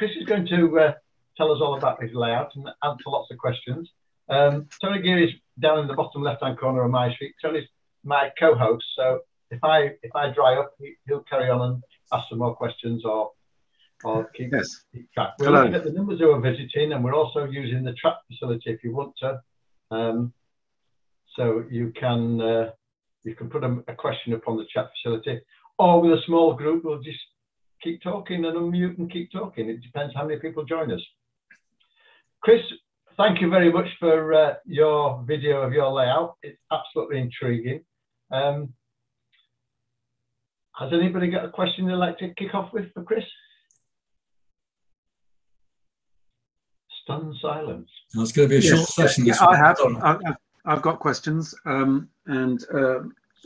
Chris is going to tell us all about his layout and answer lots of questions. Tony Geary is down in the bottom left-hand corner of my sheet. Tony's my co-host, so if I dry up, he'll carry on and ask some more questions or keep, yes. keep track. We're looking at the numbers who are visiting, and we're also using the track facility if you want to. So you can put a question upon the chat facility, or with a small group, we'll just keep talking and unmute and keep talking. It depends how many people join us. Chris, thank you very much for your video of your layout. It's absolutely intriguing. Has anybody got a question they'd like to kick off with for Chris? Stunned silence. It's going to be a short session. Yeah, I have. I've got questions,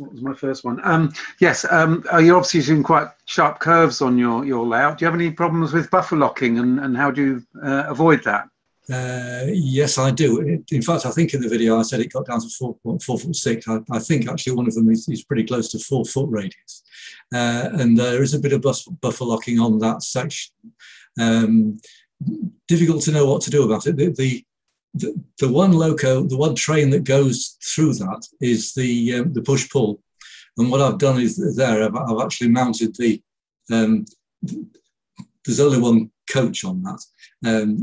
what was my first one? You're obviously using quite sharp curves on your layout. Do you have any problems with buffer locking, and how do you avoid that? Yes, I do. In fact, I think in the video I said it got down to 4.4 foot 6. I think actually one of them is pretty close to 4 foot radius, and there is a bit of buffer locking on that section. Difficult to know what to do about it. The one loco, the one train that goes through that is the push pull, and what I've done is there I've actually mounted the. There's only one coach on that,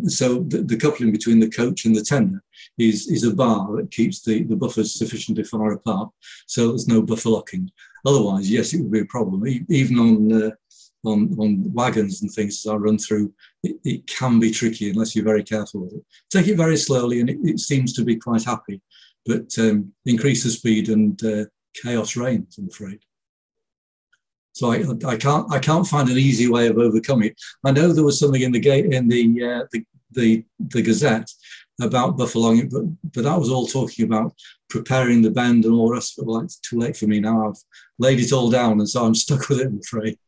so the coupling between the coach and the tender is a bar that keeps the buffers sufficiently far apart, so there's no buffer locking. Otherwise, yes, it would be a problem. Even on wagons and things, as I run through, it can be tricky unless you're very careful with it. Take it very slowly, and it seems to be quite happy, but increase the speed and chaos reigns, I'm afraid. So I can't find an easy way of overcoming it. I know there was something in the Gazette about buffer locking, but that was all talking about preparing the bend and all the rest of it. Well, it's too late for me now. I've laid it all down, and so I'm stuck with it, I'm afraid.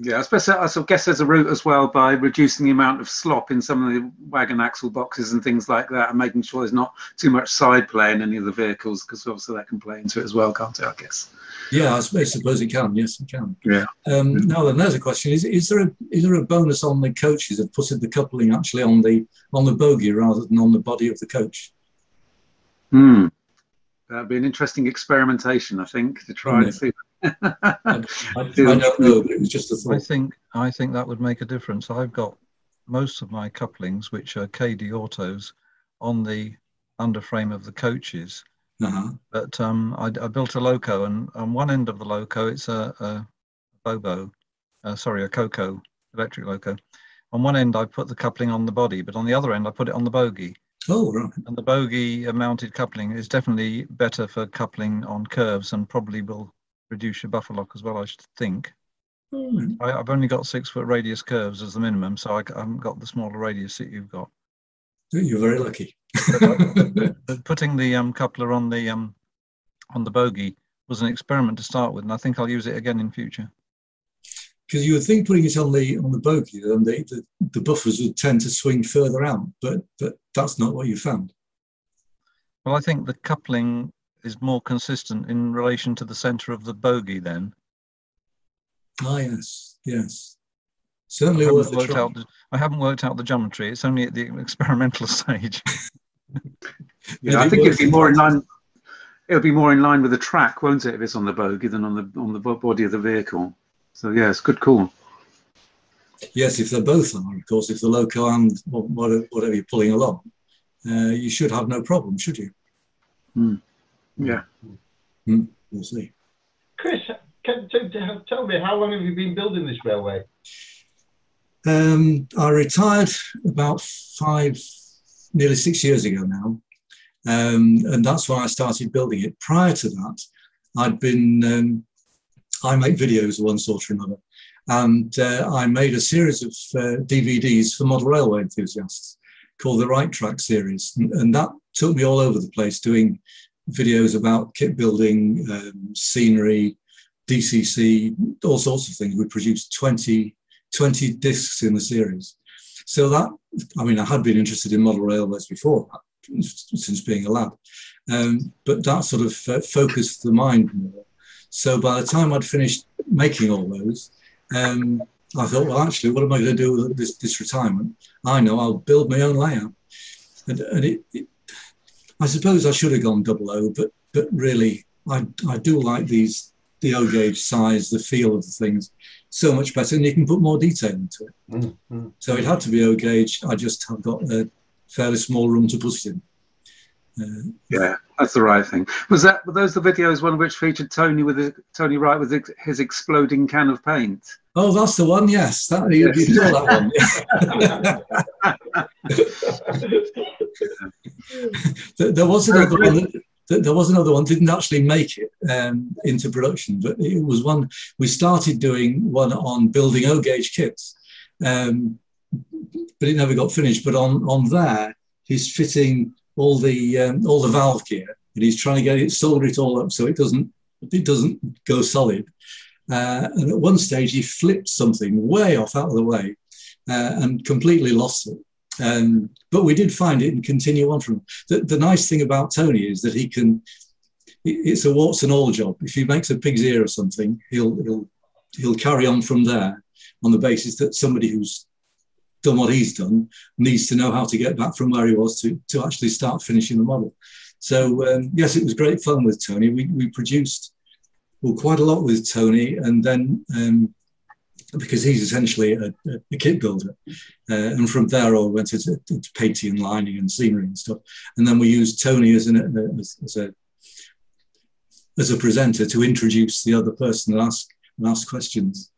Yeah, I guess there's a route as well by reducing the amount of slop in some of the wagon axle boxes and things like that, and making sure there's not too much side play in any of the vehicles, because obviously that can play into it as well, can't it, I guess? Yeah, I suppose it can. Yes, it can. Yeah. Now then, there's a question: is there a bonus on the coaches of putting the coupling actually on the bogie rather than on the body of the coach? Hmm. That'd be an interesting experimentation, I think, to try and see. I don't know, but it was just a thought. I think that would make a difference. I've got most of my couplings, which are KD autos, on the underframe of the coaches. But I built a loco, and on one end of the loco, it's a Coco electric loco. On one end, I put the coupling on the body, but on the other end, I put it on the bogie. Oh, right. And the bogie-mounted coupling is definitely better for coupling on curves, and probably will reduce your buffer lock as well, I should think. Mm. I've only got 6 foot radius curves as the minimum, so I haven't got the smaller radius that you've got. You're very lucky. But putting the coupler on the bogie was an experiment to start with, and I think I'll use it again in future. Because you would think putting it on the bogie, then the buffers would tend to swing further out, but that's not what you found. Well, I think the coupling is more consistent in relation to the centre of the bogie then. Ah, yes, yes. Certainly worth a try. I haven't worked out the geometry. It's only at the experimental stage. Yeah, I think it'll be more in line with the track, won't it, if it's on the bogie than on the body of the vehicle. So yes, good call. Yes, if they're both on, of course, if the loco and whatever you're pulling along, you should have no problem, should you? Mm. Yeah. Mm. We'll see. Chris, tell me, how long have you been building this railway? I retired about nearly 6 years ago now, and that's when I started building it. Prior to that, I make videos of one sort or another, and I made a series of DVDs for model railway enthusiasts called the Right Track series, and that took me all over the place doing videos about kit building, scenery, DCC, all sorts of things. We produced 20 discs in the series. So that, I mean, I had been interested in model railways before that, since being a lad, but that sort of focused the mind more. So by the time I'd finished making all those, And I thought, well, actually, what am I going to do with this retirement? I know, I'll build my own layout. And I suppose I should have gone double O, but really, I do like the O gauge size, the feel of the things so much better, and you can put more detail into it. Mm-hmm. So it had to be O gauge. I just have got a fairly small room to put it in. Yeah, that's the right thing. Were those the videos, one of which featured Tony Wright with his exploding can of paint? Oh, that's the one. Yes, you saw that one. There was another one. There was another one. Didn't actually make it into production, but it was one we started doing. One on building O gauge kits, but it never got finished. But on there, he's fitting all the valve gear, and he's trying to get it, solder it all up so it doesn't go solid. And at one stage, he flipped something way off out of the way and completely lost it. But we did find it and continue on from it. The nice thing about Tony is that he can, it's a warts and all job. If he makes a pig's ear or something, he'll carry on from there on the basis that somebody who's done what he's done needs to know how to get back from where he was to actually start finishing the model. So, yes, it was great fun with Tony. We produced quite a lot with Tony, and then because he's essentially a kit builder, and from there I went into painting and lining and scenery and stuff, and then we used Tony as a presenter to introduce the other person and ask questions.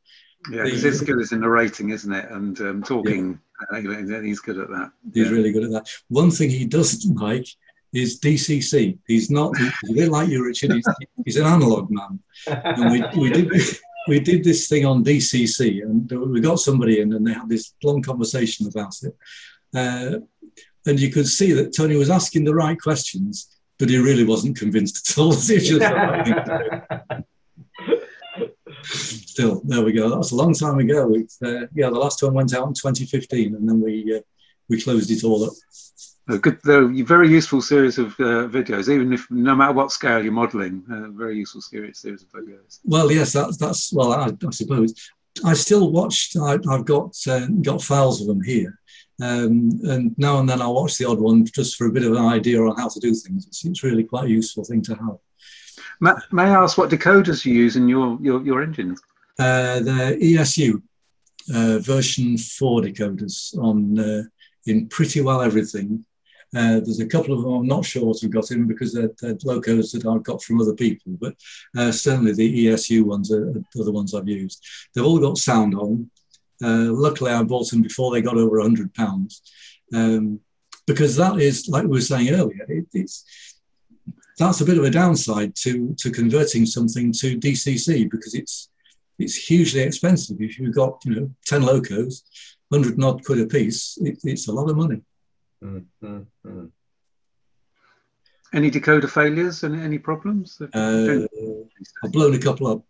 Yeah, because he's good as narrating, isn't it, and talking. Yeah. He's good at that. He's really good at that. One thing he doesn't like is DCC. He's a bit like you, Richard. He's an analog man. And we did this thing on DCC, and we got somebody in, and they had this long conversation about it. And you could see that Tony was asking the right questions, but he really wasn't convinced at all. Still, there we go. That was a long time ago. Yeah, the last one went out in 2015, and then we closed it all up. A good, though, very useful series of videos, even if no matter what scale you're modelling, very useful series of videos. Well, yes, that's well, I suppose I still watched. I've got files of them here, and now and then I watch the odd one just for a bit of an idea on how to do things. It's really quite a useful thing to have. May I ask what decoders you use in your engines? They're ESU version 4 decoders on in pretty well everything. There's a couple of them I'm not sure what I've got in because they're locos that I've got from other people, but certainly the ESU ones are the ones I've used. They've all got sound on. Luckily, I bought them before they got over £100, because that is, like we were saying earlier, that's a bit of a downside to converting something to DCC, because it's hugely expensive. If you've got 10 locos, 100 and odd quid a piece, it's a lot of money. Any decoder failures and any problems? I've blown a couple up,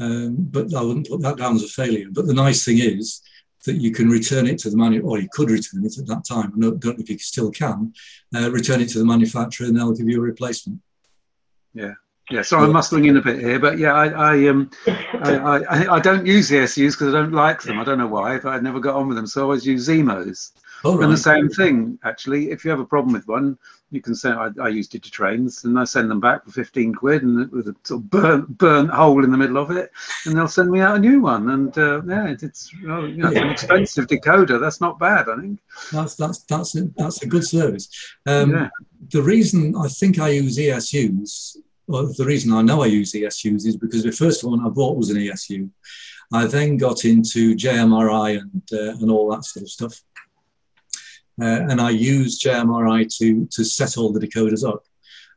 but I wouldn't put that down as a failure. But the nice thing is that you can return it to the manufacturer, or you could return it at that time. I don't know if you still can return it to the manufacturer, and they'll give you a replacement. Yeah. Yeah, sorry, I'm muscling in a bit here, but yeah, I don't use the ESUs because I don't like them. I don't know why, but I never got on with them, so I always use Zimos. Right. And the same thing, actually. If you have a problem with one, you can send. I use Digitrains, and I send them back for 15 quid, and with a sort of burnt hole in the middle of it, and they'll send me out a new one. And yeah, it's an expensive decoder. That's not bad, I think. That's a good service. Yeah. The reason I think I use ESUs. Well, the reason I know I use ESUs is because the first one I bought was an ESU. I then got into JMRI and all that sort of stuff. And I used JMRI to set all the decoders up.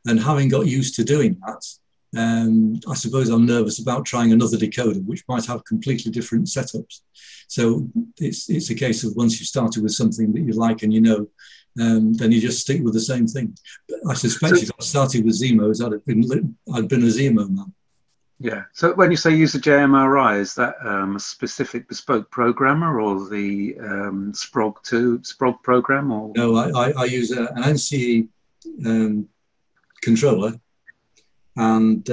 And having got used to doing that, I suppose I'm nervous about trying another decoder, which might have completely different setups. So it's a case of once you've started with something that you like and you know, then you just stick with the same thing. But I suspect if I started with Zimos, I'd been a Zimo man. Yeah. So when you say use the JMRI, is that a specific bespoke programmer or the Sprog II Sprog program? Or no, I use an NCE controller, and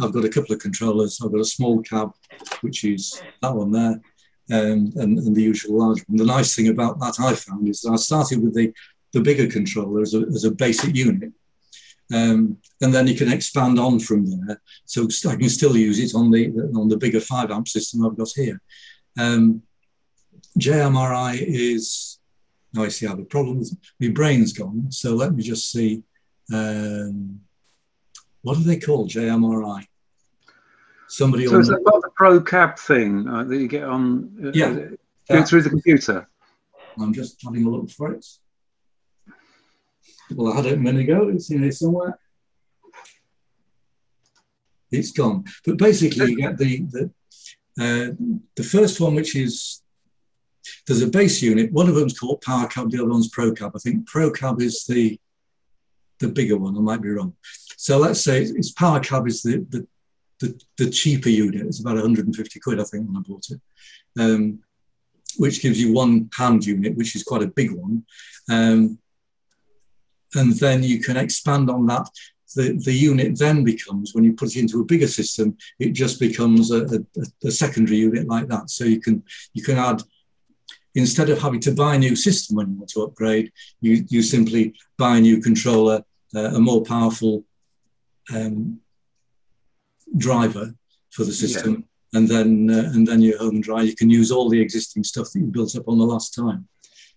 I've got a couple of controllers. I've got a small cab, which is that one there, and the usual large one. The nice thing about that I found is that I started with the bigger controller as a basic unit. And then you can expand on from there. So I can still use it on the bigger 5 amp system I've got here. JMRI is, now I see I have a problem. My brain's gone. So let me just see. What are they called? JMRI. Somebody. So it's about the Pro Cab thing that you get on. Through the computer. I'm just having a look for it. Well, I had it a minute ago. It's in here somewhere. It's gone. But basically, you get the first one, which is there's a base unit. One of them's called Power Cab. The other one's Pro Cab. I think Pro Cab is the bigger one. I might be wrong. So let's say it's Power Cab is the cheaper unit. It's about 150 quid, I think, when I bought it, which gives you one hand unit, which is quite a big one. And then you can expand on that. The unit then becomes, when you put it into a bigger system, it just becomes a secondary unit like that. So you can add, instead of having to buy a new system when you want to upgrade, you simply buy a new controller, a more powerful driver for the system, yeah. and then you're home and dry. You can use all the existing stuff that you built up on the last time.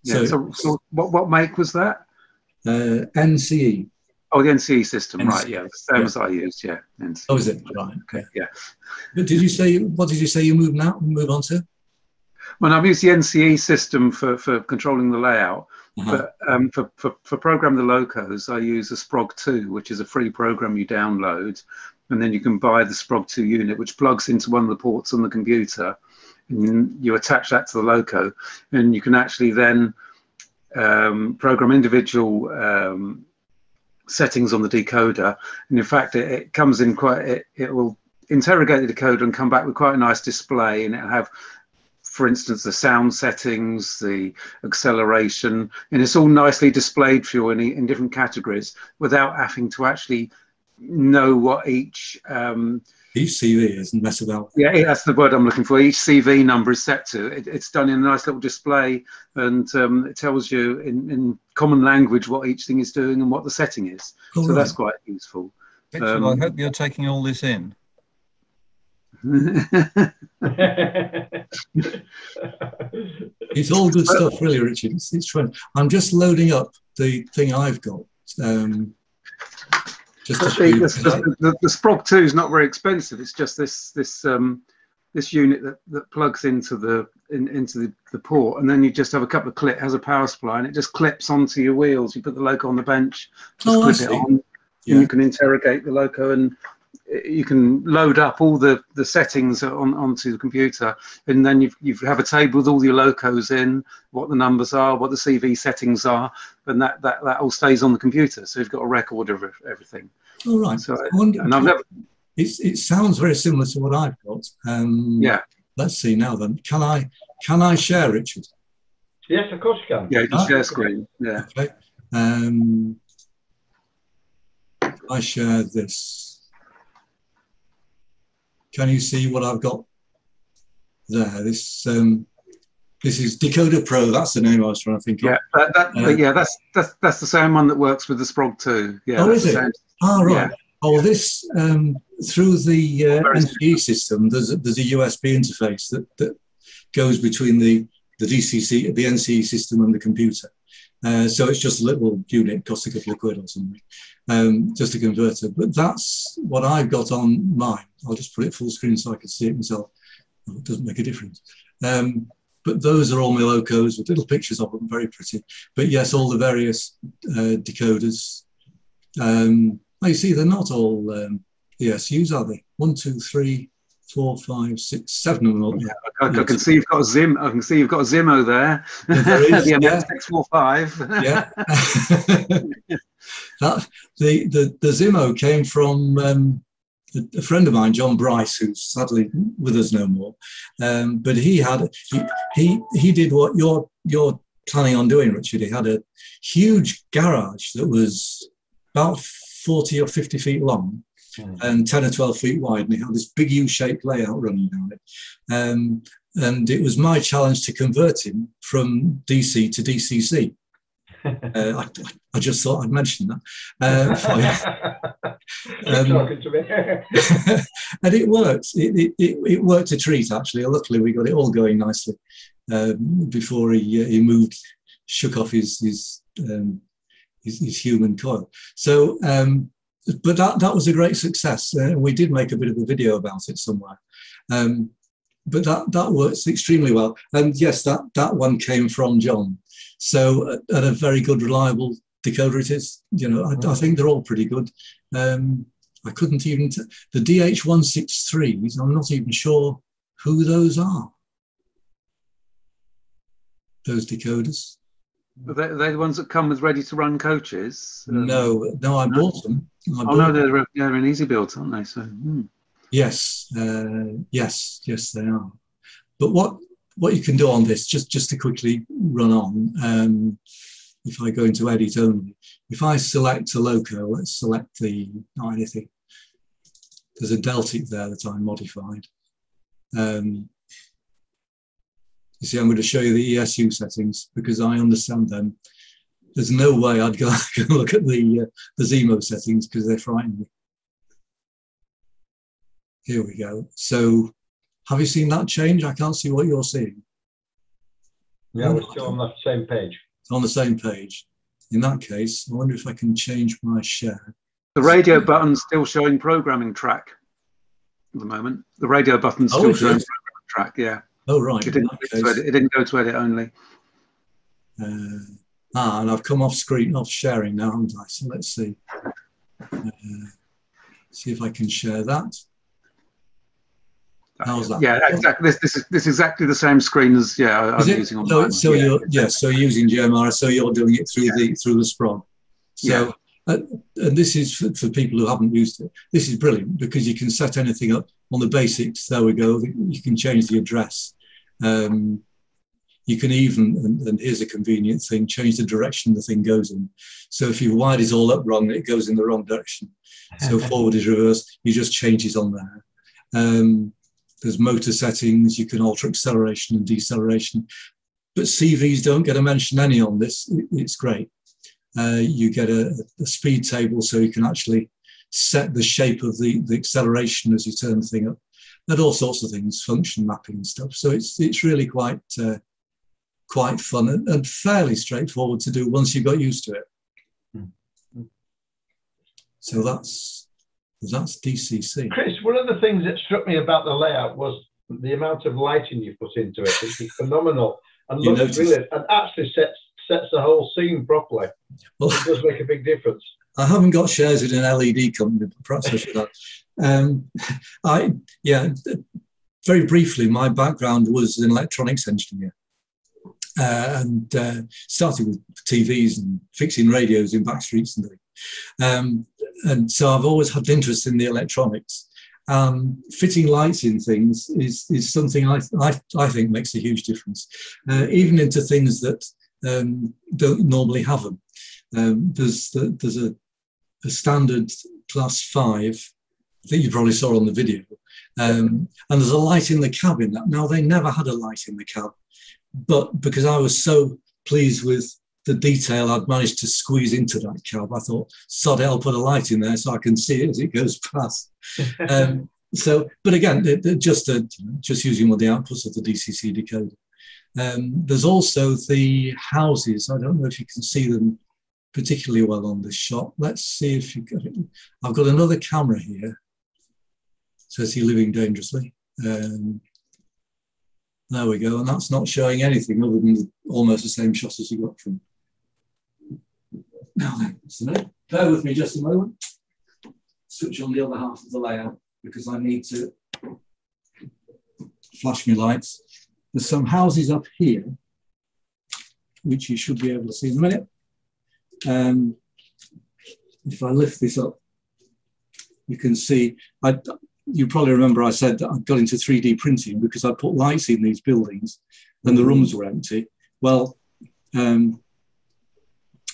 Yeah. So what make was that? NCE. Oh, the NCE system, NCE. Right? Yeah, the same as I used. Yeah. NCE. Oh, is it? Right. Okay. Yeah. But did you say what did you say? You move on to? Well, I've used the NCE system for controlling the layout, but for program the locos, I use a Sprog II, which is a free program you download, and then you can buy the Sprog II unit, which plugs into one of the ports on the computer, and you attach that to the loco, and you can actually then program individual settings on the decoder, and in fact it comes in it will interrogate the decoder and come back with quite a nice display, and it'll have, for instance, the sound settings, the acceleration, and it's all nicely displayed for you in different categories without having to actually know what each CV is, and mess about. Yeah, that's the word I'm looking for. Each CV number is set to. It's done in a nice little display, and it tells you in common language what each thing is doing and what the setting is. All so right. That's quite useful. I hope you're taking all this in. It's all good stuff, really, Richard. It's fun. I'm just loading up the thing I've got. The Sprog II is not very expensive. It's just this unit that plugs into the port, and then you just have a couple of clips. Has a power supply, and it just clips onto your wheels. You put the loco on the bench, just clip it on, yeah. And you can interrogate the loco, and you can load up all the settings onto the computer, and then you have a table with all your locos in, what the numbers are, what the CV settings are, and that all stays on the computer. So you've got a record of everything. All right. So it sounds very similar to what I've got. Yeah. Let's see now then. Can I share, Richard? Yes, of course you can. Yeah, you can share screen. Yeah. Okay. I share this. Can you see what I've got there? This is Decoder Pro. That's the name I was trying to think of. Yeah, that's the same one that works with the Sprog II. Yeah. Oh, is it? Ah, right. Yeah. Oh, this through the NCE system. There's a USB interface that goes between the DCC, the NCE system, and the computer. So it's just a little unit, costs a couple of quid or something, just a converter. But that's what I've got on mine. I'll just put it full screen so I can see it myself. Well, it doesn't make a difference. But those are all my locos with little pictures of them, very pretty. But yes, all the various decoders. You see, they're not all ESUs, are they? 1, 2, 3, 4, 5, 6, 7 of them. Yeah, I can see you've got a Zimo. I can see you've got a Zimo there. Yeah, there is, the MS645. Yeah. The Zimo came from a friend of mine, John Bryce, who's sadly with us no more. But he did what you're planning on doing, Richard. He had a huge garage that was about 40 or 50 feet long. And 10 or 12 feet wide, and it had this big U-shaped layout running down it, And it was my challenge to convert him from DC to DCC. I just thought I'd mention that. Talking to me. And it worked. It worked a treat, actually. Luckily, we got it all going nicely before he moved, shook off his human coil. So, but that was a great success. We did make a bit of a video about it somewhere. But that works extremely well. And yes, that one came from John. So at a very good, reliable decoder it is. You know, I think they're all pretty good. I couldn't even, the DH163s, I'm not even sure who those are. Those decoders. They're the ones that come with ready-to-run coaches? No, I bought them. They're an easy build, aren't they? So. Yes, yes, they are. But what you can do on this, just to quickly run on, if I go into edit only, if I select a loco, let's select the, not anything, there's a Deltic there that I modified. You see, I'm going to show you the ESU settings because I understand them. There's no way I'd go look at the Zimo settings because they're frightening. Here we go. So, have you seen that change? I can't see what you're seeing. Yeah, we're still on the same page. It's on the same page. In that case, I wonder if I can change my share. The radio button's still showing programming track at the moment. The radio button's still showing programming track, yeah. Oh, right. It didn't go to edit only. And I've come off screen, off sharing now, haven't I? So, let's see. See if I can share that. How's that? Yeah, exactly. This is exactly the same screen as I'm using on mine. So so you're using JMRI. So you're doing it through the Sprog. So and this is for people who haven't used it. This is brilliant because you can set anything up on the basics. There we go. You can change the address. You can even and here's a convenient thing: change the direction the thing goes in. So if you wired it all up wrong, it goes in the wrong direction. So forward is reverse. You just change it on there. There's motor settings, you can alter acceleration and deceleration. But CVs don't get a mention any on this. It's great. You get a speed table so you can actually set the shape of the acceleration as you turn the thing up. And all sorts of things, function mapping and stuff. So it's really quite fun and fairly straightforward to do once you've got used to it. So that's DCC. Chris, one of the things that struck me about the layout was the amount of lighting you put into it. It's phenomenal and looks brilliant and actually sets the whole scene properly. Well, it does make a big difference. I haven't got shares in an LED company, but perhaps I should have. Very briefly, my background was an electronics engineer and started with TVs and fixing radios in back streets and things. And so I've always had interest in the electronics. Fitting lights in things is something I think makes a huge difference, even into things that don't normally have them. There's a standard class 5 that you probably saw on the video, and there's a light in the cab in that. Now, they never had a light in the cab, but because I was so pleased with the detail I'd managed to squeeze into that cab, I thought, sod it, I'll put a light in there so I can see it as it goes past. But again, just using all the outputs of the DCC decoder. There's also the houses. I don't know if you can see them particularly well on this shot. Let's see if you get it. I've got another camera here. Says he living dangerously. There we go. And that's not showing anything other than almost the same shot as you got from. Now then, so bear with me just a moment. Switch on the other half of the layout because I need to flash my lights. There's some houses up here, which you should be able to see in a minute. If I lift this up, you can see, you probably remember I said that I got into 3D printing because I put lights in these buildings and the rooms were empty. Well,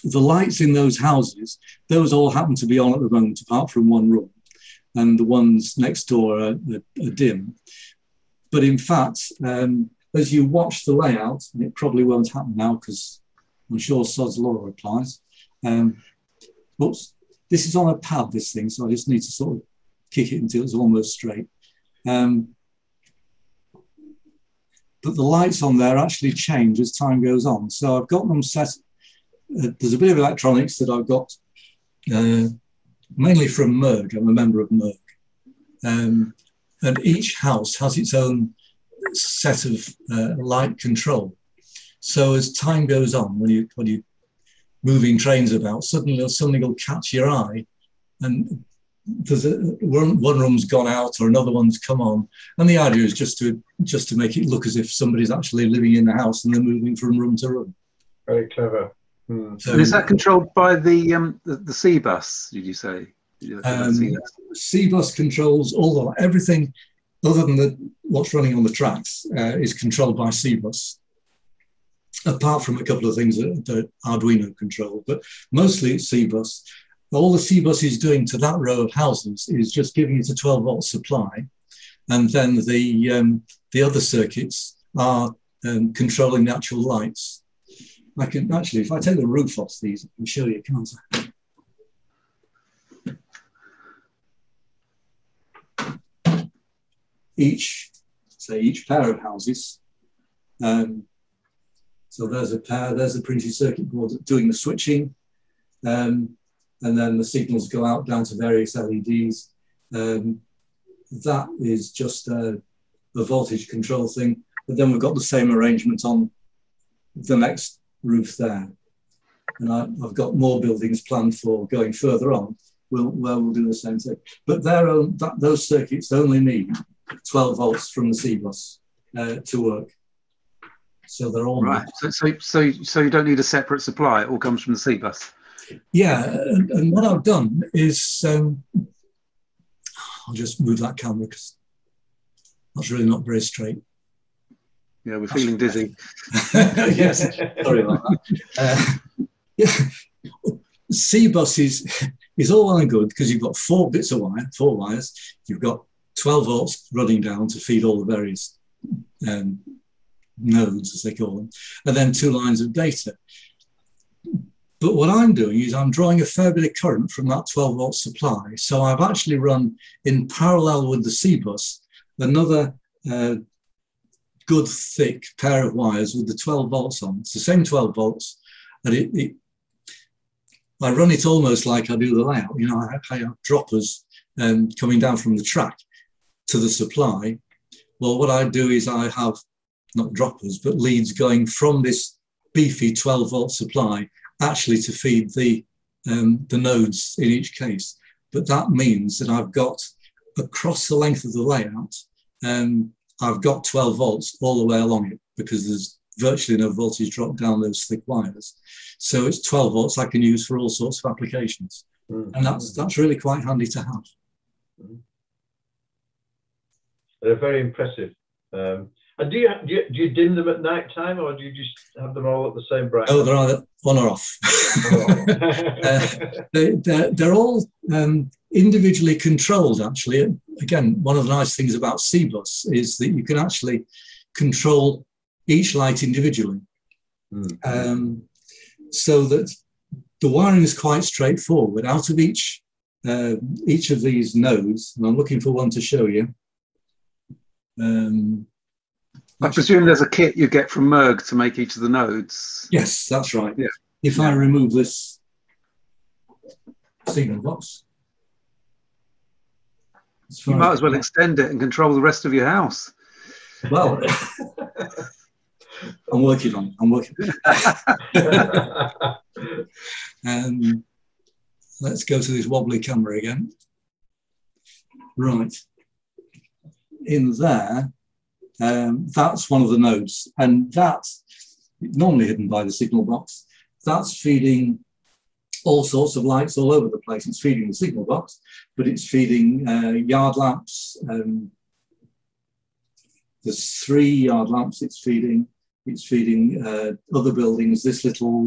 the lights in those houses, those all happen to be on at the moment, apart from one room, and the ones next door are dim. But in fact, as you watch the layout, and it probably won't happen now because I'm sure Sod's law applies. But this is on a pad, this thing, so I just need to sort of kick it until it's almost straight. But the lights on there actually change as time goes on. So I've got them set. There's a bit of electronics that I've got mainly from Merg. I'm a member of Merg. And each house has its own set of light control. So as time goes on, when you're moving trains about, suddenly something will catch your eye, and there's one room's gone out or another one's come on. And the idea is just to make it look as if somebody's actually living in the house and they're moving from room to room. Very clever. Hmm. So, and is that controlled by the C bus? Did you say? C bus controls everything other than what's running on the tracks is controlled by C bus. Apart from a couple of things that Arduino control, but mostly it's C bus. All the C bus is doing to that row of houses is just giving it a 12-volt supply, and then the other circuits are controlling the actual lights. I can actually, if I take the roof off these, I can show you, can't I? Each pair of houses. So there's a pair. There's the printed circuit board doing the switching, and then the signals go out down to various LEDs. That is just a voltage control thing. But then we've got the same arrangement on the next roof there, and I've got more buildings planned for going further on. We'll do the same thing. But those circuits only need 12 volts from the C bus to work. So they're all right. So you don't need a separate supply. It all comes from the C bus. Yeah, and what I've done is I'll just move that camera because that's really not very straight. Yeah, we're feeling dizzy. Yes, sorry about that. Yeah, C bus is all well and good because you've got four wires. You've got 12 volts running down to feed all the various nodes, as they call them, and then two lines of data. But what I'm doing is I'm drawing a fair bit of current from that 12-volt supply. So I've actually run in parallel with the C bus another good thick pair of wires with the 12 volts on. It's the same 12 volts, and I run it almost like I do the layout. You know, I have droppers coming down from the track to the supply. Well, what I do is I have not droppers, but leads going from this beefy 12-volt supply actually to feed the nodes in each case. But that means that I've got, across the length of the layout, I've got 12 volts all the way along it because there's virtually no voltage drop down those thick wires. So it's 12 volts I can use for all sorts of applications. Mm-hmm. And that's really quite handy to have. Mm-hmm. They're very impressive. And do you dim them at night time, or do you just have them all at the same brightness? Oh, they're either on or off. They're all individually controlled, actually. Again, one of the nice things about C-Bus is that you can actually control each light individually. Mm. So that the wiring is quite straightforward. Out of each of these nodes, and I'm looking for one to show you. I presume there's a kit you get from Merg to make each of the nodes. Yes, that's right. Yeah. If I remove this signal box. You might as well extend it and control the rest of your house. Well, I'm working on it. Let's go to this wobbly camera again. Right. In there. That's one of the nodes, and that's normally hidden by the signal box. That's feeding all sorts of lights all over the place. It's feeding the signal box, but it's feeding yard lamps. There's 3 yard lamps it's feeding. It's feeding other buildings. This little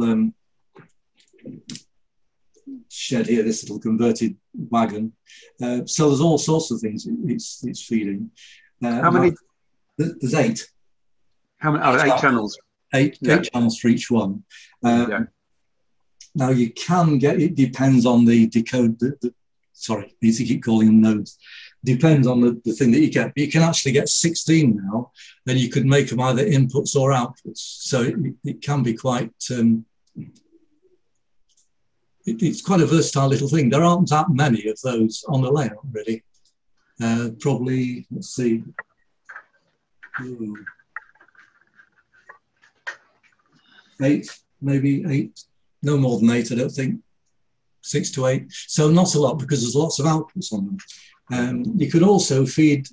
shed here, this little converted wagon. So there's all sorts of things it's feeding. How many? There's 8. How many? Oh, 8 channels. Eight channels for each one. Now you can get, it depends on the decode, sorry, I need to keep calling them nodes. Depends on the thing that you get. But you can actually get 16 now, and you could make them either inputs or outputs. So it can be quite, it's quite a versatile little thing. There aren't that many of those on the layout, really. Probably, let's see. Ooh. 8, maybe 8. No more than 8, I don't think. 6 to 8. So not a lot, because there's lots of outputs on them. You could also feed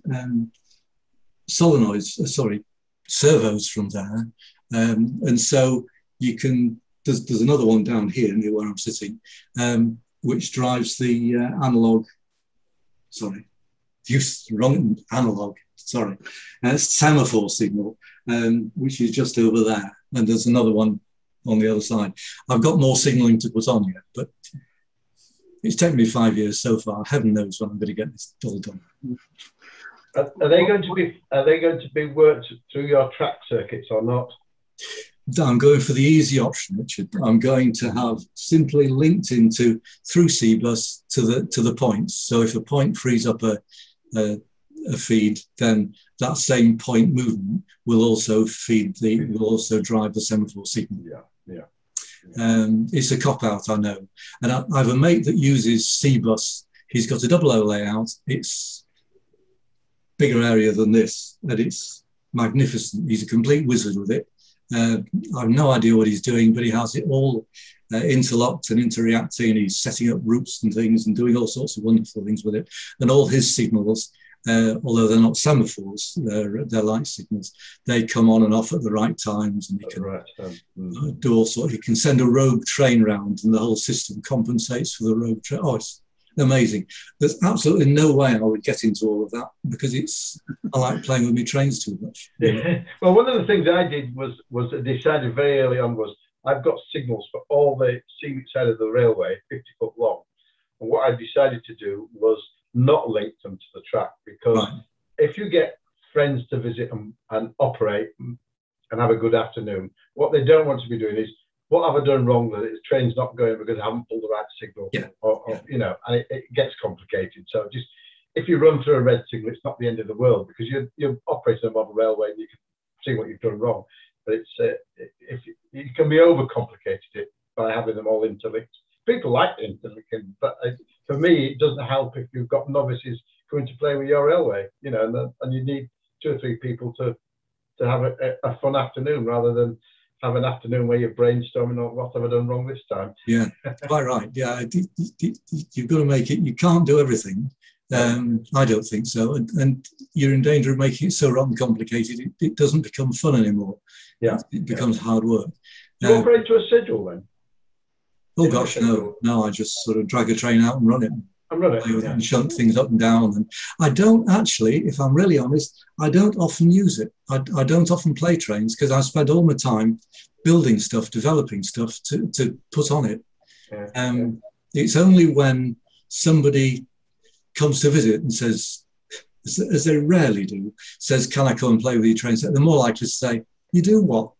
servos from there. And so you can, there's another one down here near where I'm sitting, which drives the analog, sorry, semaphore signal, which is just over there. And there's another one on the other side. I've got more signaling to put on yet, but it's taken me 5 years so far. Heaven knows when I'm going to get this all done. Are they going to be worked through your track circuits or not? I'm going for the easy option, Richard. I'm going to have simply linked into through CBus to the points. So if a point frees up a feed, then that same point movement will also feed the drive the semaphore signal. Yeah, yeah. It's a cop-out, I know. And I have a mate that uses CBus. He's got a 00 layout. It's bigger area than this, and it's magnificent. He's a complete wizard with it. I have no idea what he's doing, but he has it all interlocked and interreacting. And he's setting up routes and things and doing all sorts of wonderful things with it. And all his signals, although they're not semaphores, they're light signals, they come on and off at the right times, and he can do all sorts. He can send a rogue train round, and the whole system compensates for the rogue train. Oh, it's amazing. There's absolutely no way I would get into all of that, because it's I like playing with my trains too much. Yeah. Well, one of the things I did was decided very early on was I've got signals for all the sea side of the railway, 50 foot long, and what I decided to do was not link them to the track, because if you get friends to visit and operate and have a good afternoon, what they don't want to be doing is, what have I done wrong that the train's not going because I haven't pulled the right signal? Yeah. Or you know, and it gets complicated. So just if you run through a red signal, it's not the end of the world, because you're operating a model railway and you can see what you've done wrong. But it's if you can be overcomplicated it by having them all interlinked. People like interlinking, but for me, it doesn't help if you've got novices going to play with your railway, you know, and you need 2 or 3 people to have a fun afternoon, rather than have an afternoon where you're brainstorming on what have I done wrong this time. Yeah, quite right. Yeah, you've got to make it. You can't do everything. I don't think so. And you're in danger of making it so wrong and complicated, it doesn't become fun anymore. Yeah, it becomes hard work. You operate to a schedule then? Oh gosh, no, no! I just sort of drag a train out and run it, and shunt things up and down. And I don't actually, if I'm really honest, I don't often use it. I don't often play trains, because I spend all my time building stuff, developing stuff to put on it. Yeah. It's only when somebody comes to visit and says, as they rarely do, says, "Can I come and play with your train set?" They're more likely to say, "You do what?"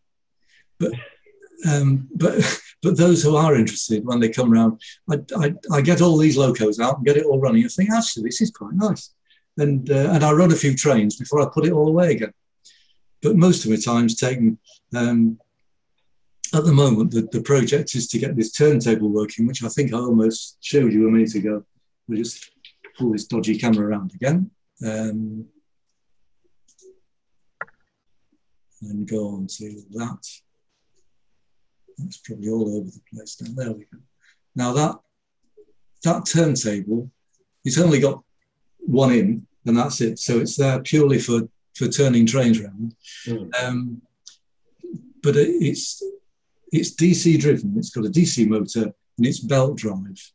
But those who are interested, when they come round, I get all these locos out and get it all running and think, actually, this is quite nice. And I run a few trains before I put it all away again. But most of my time's taken, at the moment, the project is to get this turntable working, which I think I almost showed you a minute ago. We'll just pull this dodgy camera around again. And go on to that. That's probably all over the place now. There we go. Now that turntable, it's only got one in, and that's it. So it's there purely for turning trains around. Mm. But it's DC driven. It's got a DC motor and it's belt drive.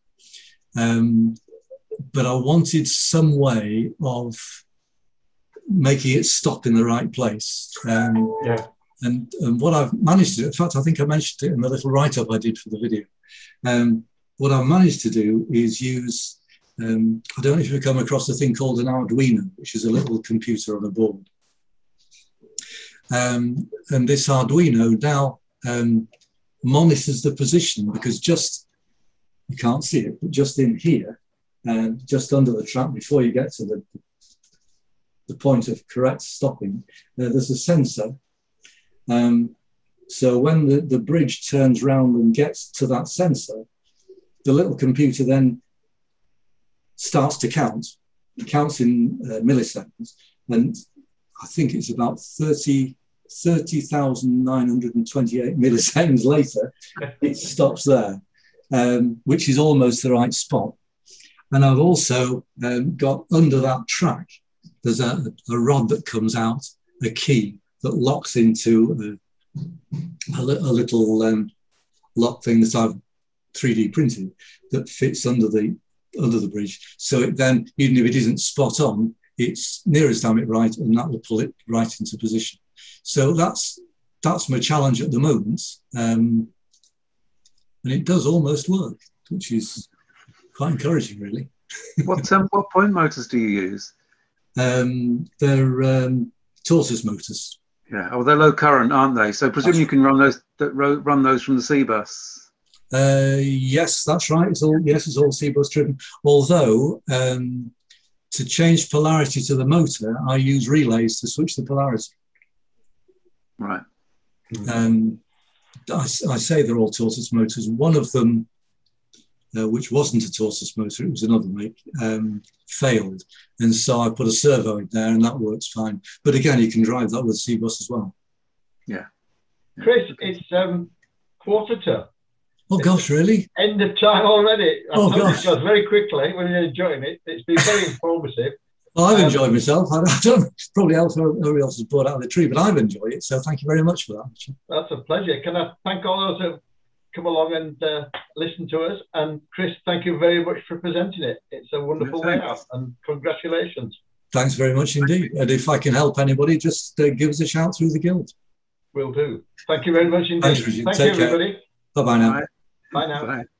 But I wanted some way of making it stop in the right place. Yeah. And what I've managed to do, in fact, I think I mentioned it in the little write-up I did for the video. What I've managed to do is use, I don't know if you've come across a thing called an Arduino, which is a little computer on a board. And this Arduino now monitors the position, because just, you can't see it, but just in here, just under the trap, before you get to the point of correct stopping, there's a sensor. So when the bridge turns round and gets to that sensor, the little computer then starts to count. It counts in milliseconds. And I think it's about 30,928 milliseconds later, it stops there, which is almost the right spot. And I've also got under that track, there's a rod that comes out, a key that locks into a little lock thing that I've 3D printed that fits under the bridge. So it then, even if it isn't spot on, it's nearest time it right, and that will pull it right into position. So that's my challenge at the moment, and it does almost work, which is quite encouraging, really. What point motors do you use? They're Tortoise motors. Yeah, well, they're low current, aren't they? So presumably you can run those from the C bus. Yes, that's right. It's all C bus driven. Although to change polarity to the motor, I use relays to switch the polarity. Right. I say they're all Tortoise motors. One of them, which wasn't a Tortoise motor, it was another make, failed. And so I put a servo in there and that works fine. But again, you can drive that with CBus as well. Yeah. Chris, it's quarter to. Oh, gosh, really? End of time already. Oh, gosh. Very quickly, when you're enjoying it. It's been very informative. Well, I've enjoyed myself. I don't, probably everybody else has brought out of the tree, but I've enjoyed it. So thank you very much for that. That's a pleasure. Can I thank all those who come along and listen to us? And Chris, thank you very much for presenting it. It's a wonderful way out, and congratulations. Thanks very much indeed. And if I can help anybody, just give us a shout through the guild. Will do. Thank you very much indeed. Thanks, Richard. Thank you, everybody. Bye-bye now. Bye. Bye now. Bye.